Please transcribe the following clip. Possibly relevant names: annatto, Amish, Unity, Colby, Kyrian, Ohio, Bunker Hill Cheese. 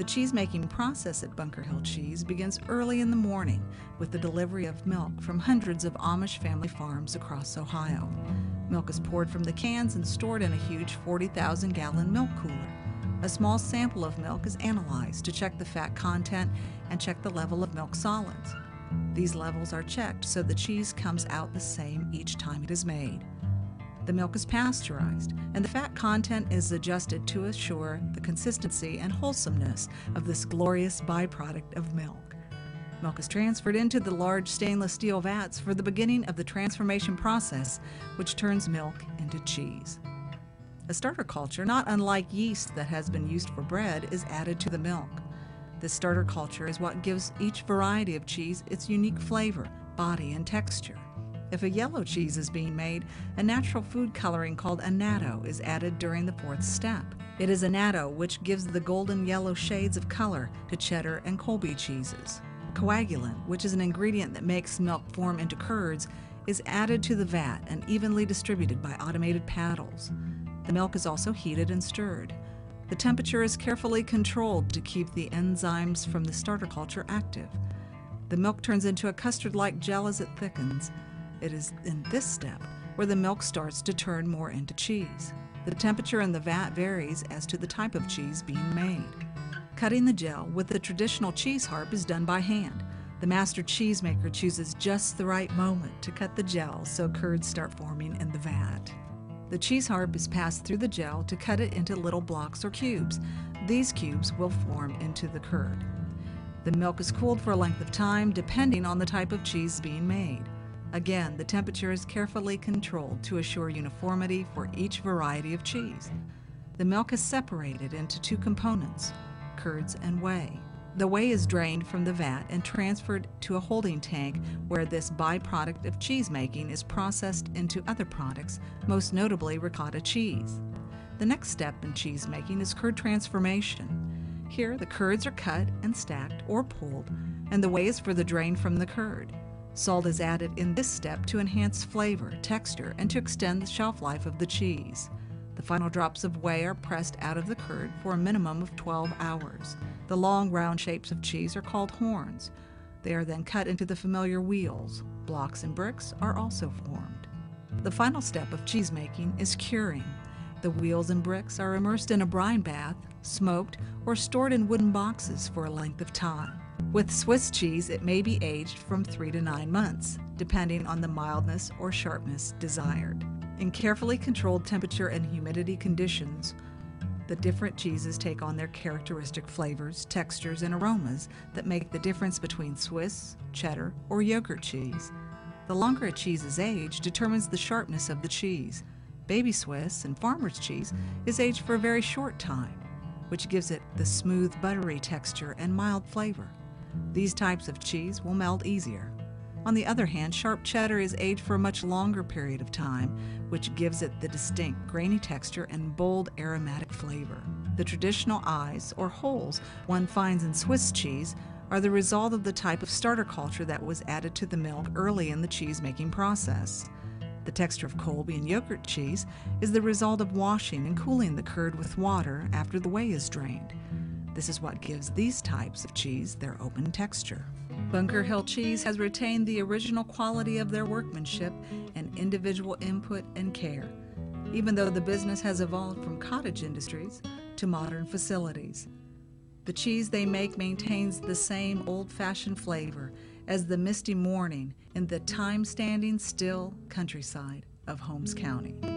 The cheese-making process at Bunker Hill Cheese begins early in the morning with the delivery of milk from hundreds of Amish family farms across Ohio. Milk is poured from the cans and stored in a huge 40,000-gallon milk cooler. A small sample of milk is analyzed to check the fat content and check the level of milk solids. These levels are checked so the cheese comes out the same each time it is made. The milk is pasteurized, and the fat content is adjusted to assure the consistency and wholesomeness of this glorious byproduct of milk. Milk is transferred into the large stainless steel vats for the beginning of the transformation process, which turns milk into cheese. A starter culture, not unlike yeast that has been used for bread, is added to the milk. This starter culture is what gives each variety of cheese its unique flavor, body, and texture. If a yellow cheese is being made, a natural food coloring called annatto is added during the fourth step. It is annatto which gives the golden yellow shades of color to cheddar and Colby cheeses. Coagulant, which is an ingredient that makes milk form into curds, is added to the vat and evenly distributed by automated paddles. The milk is also heated and stirred. The temperature is carefully controlled to keep the enzymes from the starter culture active. The milk turns into a custard-like gel as it thickens. It is in this step where the milk starts to turn more into cheese. The temperature in the vat varies as to the type of cheese being made. Cutting the gel with the traditional cheese harp is done by hand. The master cheesemaker chooses just the right moment to cut the gel so curds start forming in the vat. The cheese harp is passed through the gel to cut it into little blocks or cubes. These cubes will form into the curd. The milk is cooled for a length of time depending on the type of cheese being made. Again, the temperature is carefully controlled to assure uniformity for each variety of cheese. The milk is separated into two components, curds and whey. The whey is drained from the vat and transferred to a holding tank where this byproduct of cheese making is processed into other products, most notably ricotta cheese. The next step in cheese making is curd transformation. Here, the curds are cut and stacked or pulled, and the whey is further drained from the curd. Salt is added in this step to enhance flavor, texture, and to extend the shelf life of the cheese. The final drops of whey are pressed out of the curd for a minimum of 12 hours. The long, round shapes of cheese are called horns. They are then cut into the familiar wheels. Blocks and bricks are also formed. The final step of cheese making is curing. The wheels and bricks are immersed in a brine bath, smoked, or stored in wooden boxes for a length of time. With Swiss cheese, it may be aged from 3 to 9 months, depending on the mildness or sharpness desired. In carefully controlled temperature and humidity conditions, the different cheeses take on their characteristic flavors, textures, and aromas that make the difference between Swiss, cheddar, or yogurt cheese. The longer a cheese is aged determines the sharpness of the cheese. Baby Swiss and farmer's cheese is aged for a very short time, which gives it the smooth, buttery texture and mild flavor. These types of cheese will melt easier. On the other hand, sharp cheddar is aged for a much longer period of time, which gives it the distinct grainy texture and bold aromatic flavor. The traditional eyes, or holes, one finds in Swiss cheese are the result of the type of starter culture that was added to the milk early in the cheese-making process. The texture of Colby and yogurt cheese is the result of washing and cooling the curd with water after the whey is drained. This is what gives these types of cheese their open texture. Bunker Hill Cheese has retained the original quality of their workmanship and individual input and care, even though the business has evolved from cottage industries to modern facilities. The cheese they make maintains the same old-fashioned flavor as the misty morning in the time-standing, still countryside of Holmes County.